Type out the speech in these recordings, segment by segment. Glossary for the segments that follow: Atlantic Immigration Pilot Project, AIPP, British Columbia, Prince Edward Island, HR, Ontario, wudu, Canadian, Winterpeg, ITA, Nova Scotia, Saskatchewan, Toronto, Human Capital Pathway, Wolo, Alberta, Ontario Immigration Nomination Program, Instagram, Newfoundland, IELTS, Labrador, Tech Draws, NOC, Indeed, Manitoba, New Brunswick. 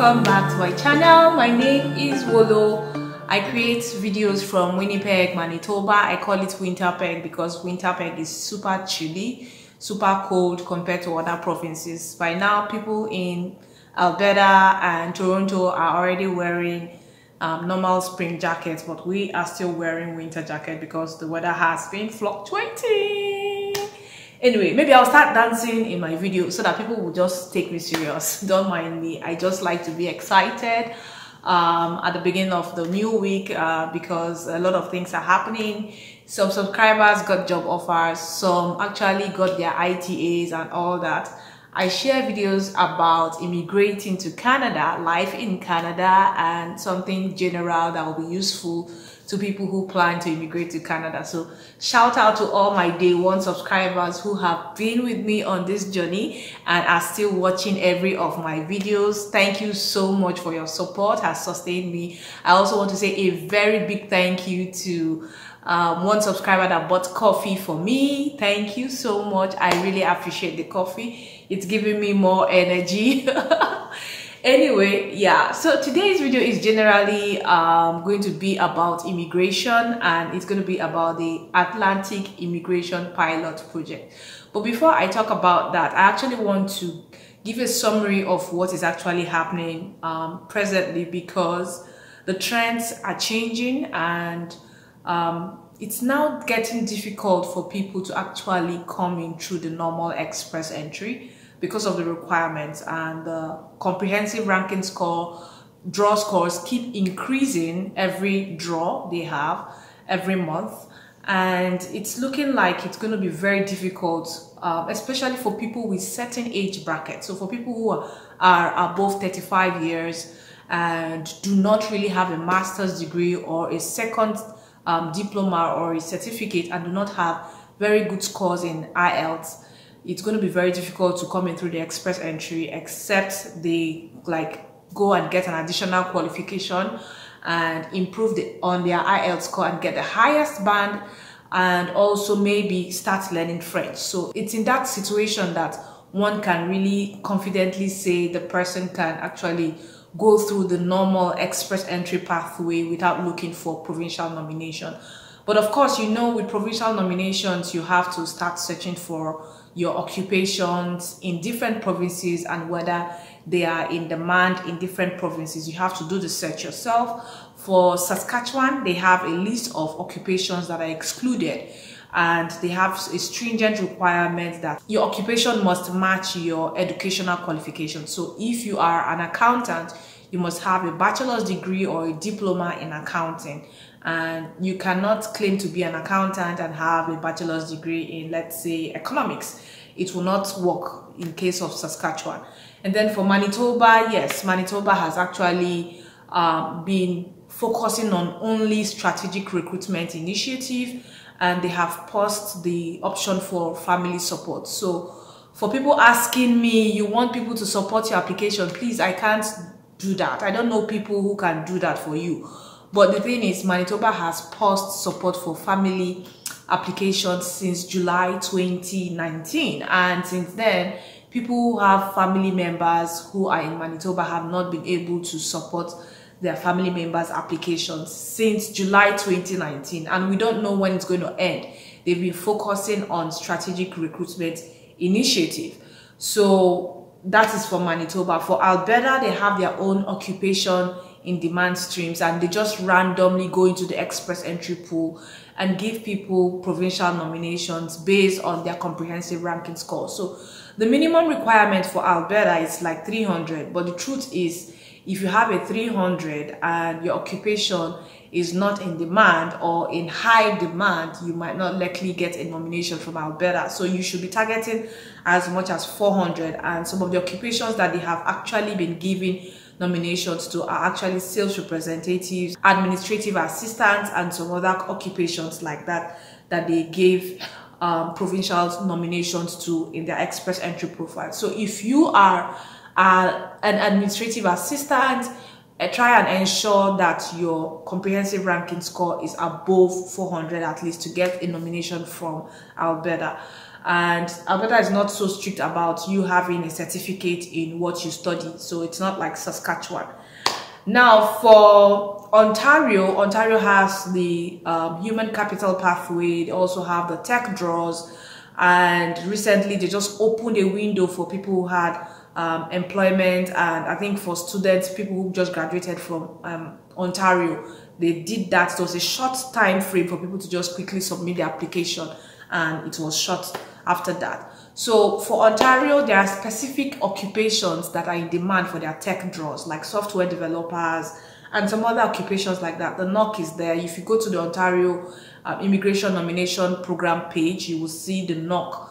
welcome back to my channel. My name is Wolo. I create videos from Winnipeg, Manitoba. I call it Winterpeg because Winterpeg is super chilly, super cold compared to other provinces. By now, people in Alberta and Toronto are already wearing normal spring jackets, but we are still wearing winter jacket because the weather has been fluctuating. Anyway, maybe I'll start dancing in my video so that people will just take me serious. Don't mind me. I just like to be excited at the beginning of the new week because a lot of things are happening. Some subscribers got job offers. Some actually got their ITAs and all that. I share videos about immigrating to Canada, life in Canada, and something general that will be useful to people who plan to immigrate to Canada. So shout out to all my day one subscribers who have been with me on this journey and are still watching every of my videos. Thank you so much for your support, has sustained me. I also want to say a very big thank you to one subscriber that bought coffee for me. Thank you so much. I really appreciate the coffee. It's giving me more energy. Anyway, yeah, so today's video is generally going to be about immigration, and it's going to be about the Atlantic Immigration Pilot Project. But before I talk about that, I actually want to give a summary of what is actually happening presently, because the trends are changing, and it's now getting difficult for people to actually come in through the normal express entry because of the requirements, and the comprehensive ranking score, draw scores keep increasing every draw they have every month. And it's looking like it's going to be very difficult, especially for people with certain age brackets. So for people who are above 35 years and do not really have a master's degree or a second diploma or a certificate and do not have very good scores in IELTS, it's going to be very difficult to come in through the express entry, except they like go and get an additional qualification and improve on their IELTS score and get the highest band, and also maybe start learning French. So it's in that situation that one can really confidently say the person can actually go through the normal express entry pathway without looking for provincial nomination. But of course, you know, with provincial nominations, you have to start searching for your occupations in different provinces and whether they are in demand in different provinces. You have to do the search yourself. For Saskatchewan, they have a list of occupations that are excluded, and they have a stringent requirement that your occupation must match your educational qualification. So if you are an accountant, you must have a bachelor's degree or a diploma in accounting, and you cannot claim to be an accountant and have a bachelor's degree in, let's say, economics. It will not work in case of Saskatchewan. And then for Manitoba, yes, Manitoba has actually been focusing on only strategic recruitment initiative, and they have paused the option for family support. So for people asking me, you want people to support your application, please, I can't do that. I don't know people who can do that for you. But the thing is, Manitoba has paused support for family applications since July 2019. And since then, people who have family members who are in Manitoba have not been able to support their family members' applications since July 2019. And we don't know when it's going to end. They've been focusing on strategic recruitment initiative. So that is for Manitoba. For Alberta, they have their own occupation in demand streams, and they just randomly go into the express entry pool and give people provincial nominations based on their comprehensive ranking score. So the minimum requirement for Alberta is like 300, but the truth is, if you have a 300 and your occupation is not in demand or in high demand, you might not likely get a nomination from Alberta. So you should be targeting as much as 400. And some of the occupations that they have actually been giving nominations to are actually sales representatives, administrative assistants, and some other occupations like that that they gave provincial nominations to in their express entry profile. So if you are an administrative assistant, try and ensure that your comprehensive ranking score is above 400 at least to get a nomination from Alberta. And Alberta is not so strict about you having a certificate in what you study, so it's not like Saskatchewan. Now for Ontario, Ontario has the Human Capital Pathway. They also have the Tech Draws, and recently they just opened a window for people who had employment, and I think for students, people who just graduated from Ontario, they did that. So it was a short time frame for people to just quickly submit the application, and it was short after that. So for Ontario, there are specific occupations that are in demand for their tech draws, like software developers and some other occupations like that. The NOC is there. If you go to the Ontario Immigration Nomination Program page, you will see the NOC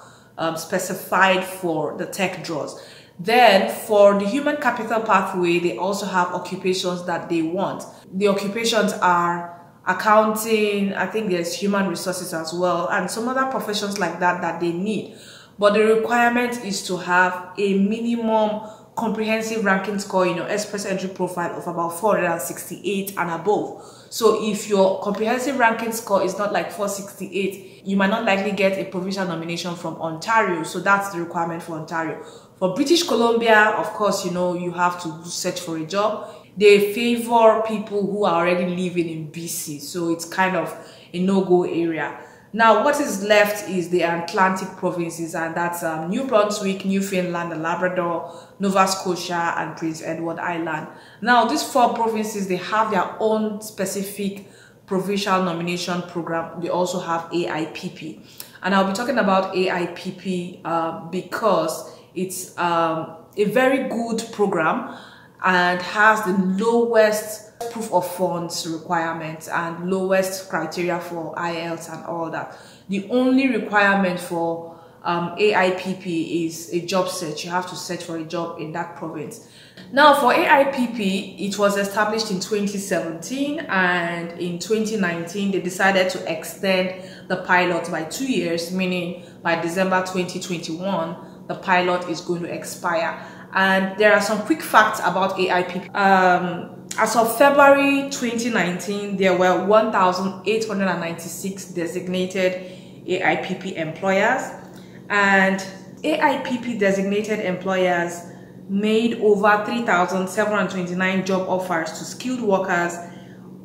specified for the tech draws. Then for the Human Capital Pathway, they also have occupations that they want. The occupations are accounting, I think there's human resources as well, and some other professions like that that they need. But the requirement is to have a minimum comprehensive ranking score in your Express Entry profile of about 468 and above. So if your comprehensive ranking score is not like 468, you might not likely get a provincial nomination from Ontario. So that's the requirement for Ontario. For British Columbia, of course, you know, you have to search for a job. They favor people who are already living in BC, so it's kind of a no-go area. Now, what is left is the Atlantic provinces, and that's New Brunswick, Newfoundland, and Labrador, Nova Scotia, and Prince Edward Island. Now, these four provinces, they have their own specific provincial nomination program. They also have AIPP, and I'll be talking about AIPP because it's a very good program and has the lowest proof of funds requirements and lowest criteria for IELTS and all that. The only requirement for AIPP is a job search. You have to search for a job in that province. Now for AIPP, it was established in 2017, and in 2019 they decided to extend the pilot by 2 years, meaning by December 2021 the pilot is going to expire. And there are some quick facts about AIPP. As of February 2019, there were 1,896 designated AIPP employers, and AIPP designated employers made over 3,729 job offers to skilled workers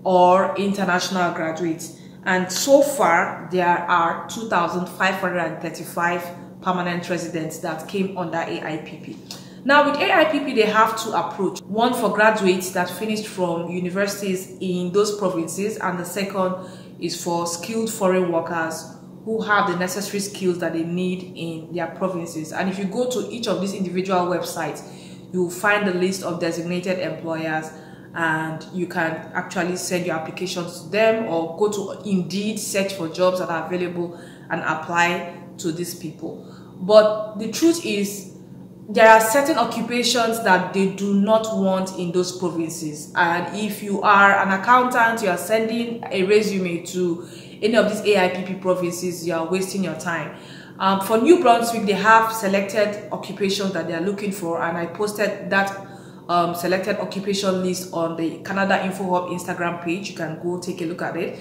or international graduates. And so far, there are 2,535 permanent residents that came under AIPP. Now with AIPP, they have two approaches, one for graduates that finished from universities in those provinces, and the second is for skilled foreign workers who have the necessary skills that they need in their provinces. And if you go to each of these individual websites, you'll find the list of designated employers, and you can actually send your applications to them, or go to Indeed, search for jobs that are available and apply to these people. But the truth is, there are certain occupations that they do not want in those provinces. And if you are an accountant, you are sending a resume to any of these AIPP provinces, you are wasting your time. For New Brunswick, they have selected occupations that they are looking for, and I posted that selected occupation list on the Canada Info Hub Instagram page. You can go take a look at it.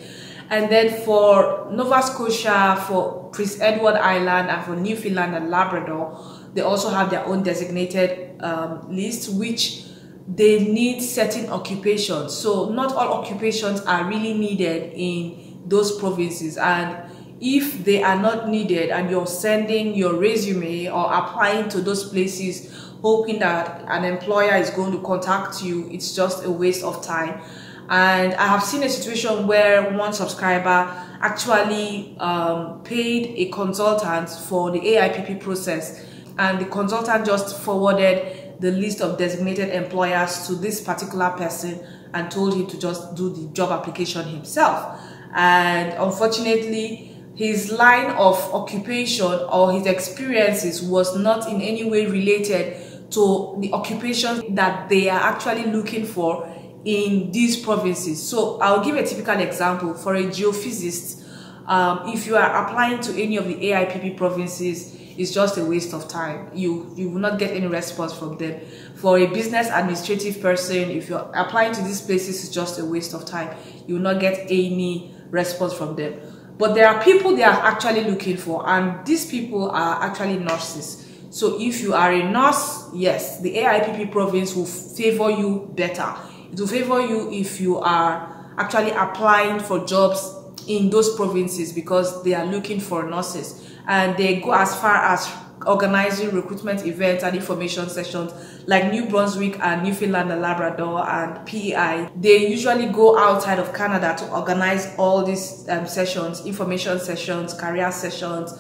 And then for Nova Scotia, for Prince Edward Island, and for Newfoundland and Labrador, they also have their own designated list, which they need certain occupations. So not all occupations are really needed in those provinces. And if they are not needed and you're sending your resume or applying to those places hoping that an employer is going to contact you, it's just a waste of time. And I have seen a situation where one subscriber actually paid a consultant for the AIPP process, and the consultant just forwarded the list of designated employers to this particular person and told him to just do the job application himself. And unfortunately, his line of occupation or his experiences was not in any way related to the occupation that they are actually looking for in these provinces. So I'll give a typical example. For a geophysicist, if you are applying to any of the AIPP provinces, it's just a waste of time. You will not get any response from them. For a business administrative person, if you're applying to these places, it's just a waste of time. You will not get any response from them. But there are people they are actually looking for, and these people are actually nurses. So if you are a nurse, yes, the AIPP province will favor you better. It will favor you if you are actually applying for jobs in those provinces, because they are looking for nurses, and they go as far as organizing recruitment events and information sessions like New Brunswick and Newfoundland and Labrador and PEI. They usually go outside of Canada to organize all these sessions, information sessions, career sessions,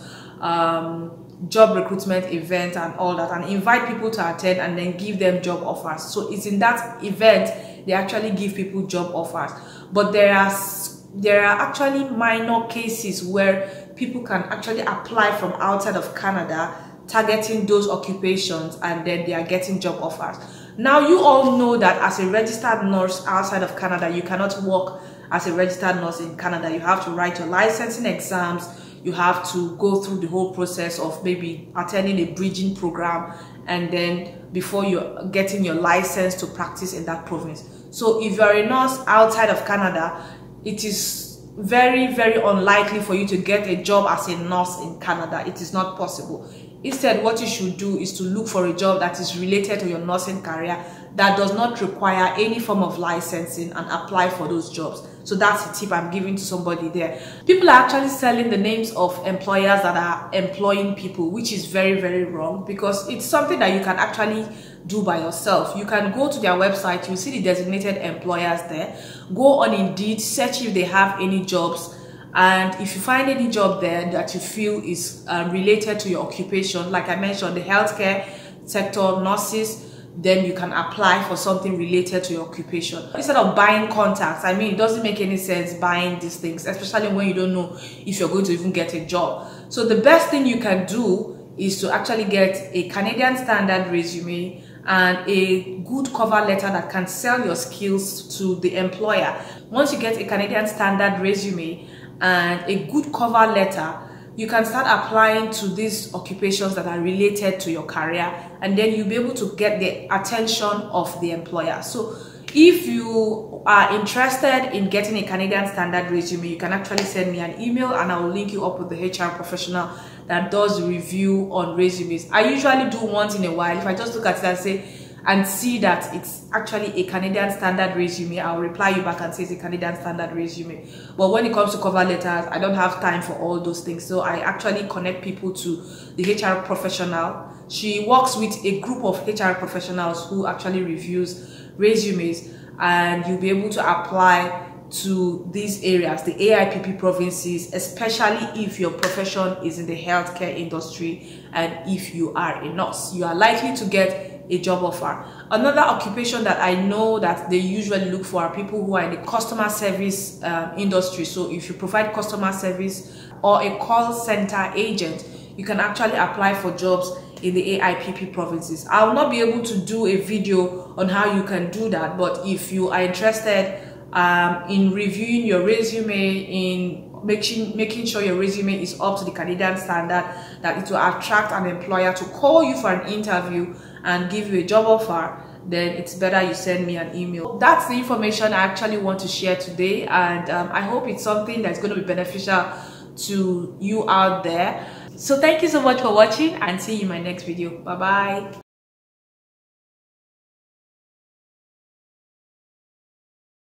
job recruitment event and all that, and invite people to attend and then give them job offers. So it's in that event they actually give people job offers. But there are actually minor cases where people can actually apply from outside of Canada, targeting those occupations, and then they are getting job offers. Now, you all know that as a registered nurse outside of Canada, you cannot work as a registered nurse in Canada. You have to write your licensing exams. You have to go through the whole process of maybe attending a bridging program, and then before you're getting your license to practice in that province. So if you're a nurse outside of Canada, it is very, very unlikely for you to get a job as a nurse in Canada. It is not possible. Instead, what you should do is to look for a job that is related to your nursing career, that does not require any form of licensing, and apply for those jobs. So that's a tip I'm giving to somebody there. People are actually selling the names of employers that are employing people, which is very, very wrong, because it's something that you can actually do by yourself. You can go to their website, you see the designated employers there. Go on Indeed, search if they have any jobs, and if you find any job there that you feel is related to your occupation, like I mentioned, the healthcare sector, nurses, then you can apply for something related to your occupation. Instead of buying contacts, I mean, it doesn't make any sense buying these things, especially when you don't know if you're going to even get a job. So the best thing you can do is to actually get a Canadian standard resume and a good cover letter that can sell your skills to the employer. Once you get a Canadian standard resume and a good cover letter, you can start applying to these occupations that are related to your career, and then you'll be able to get the attention of the employer. So if you are interested in getting a Canadian standard resume, you can actually send me an email and I will link you up with the HR professional that does review on resumes. I usually do once in a while. If I just look at it and see that it's actually a Canadian standard resume, I'll reply you back and say it's a Canadian standard resume. But when it comes to cover letters, I don't have time for all those things. So I actually connect people to the HR professional. She works with a group of HR professionals who actually reviews resumes, and you'll be able to apply to these areas, the AIPP provinces, especially if your profession is in the healthcare industry and if you are a nurse. You are likely to get a job offer. Another occupation that I know that they usually look for are people who are in the customer service industry. So if you provide customer service or a call center agent, you can actually apply for jobs in the AIPP provinces. I will not be able to do a video on how you can do that, but if you are interested in reviewing your resume, in making sure your resume is up to the Canadian standard, that it will attract an employer to call you for an interview and give you a job offer, then it's better you send me an email. That's the information I actually want to share today, and I hope it's something that's going to be beneficial to you out there. So thank you so much for watching, and see you in my next video. Bye bye.